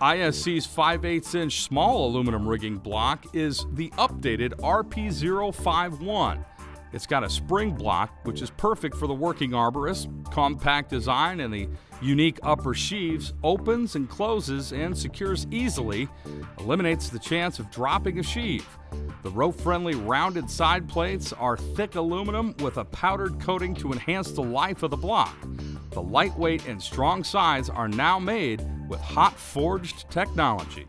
ISC's 5/8-inch small aluminum rigging block is the updated RP-051. It's got a spring block, which is perfect for the working arborist. Compact design and the unique upper sheaves opens and closes and secures easily, eliminates the chance of dropping a sheave. The rope-friendly rounded side plates are thick aluminum with a powdered coating to enhance the life of the block. The lightweight and strong sides are now made with hot forged technology.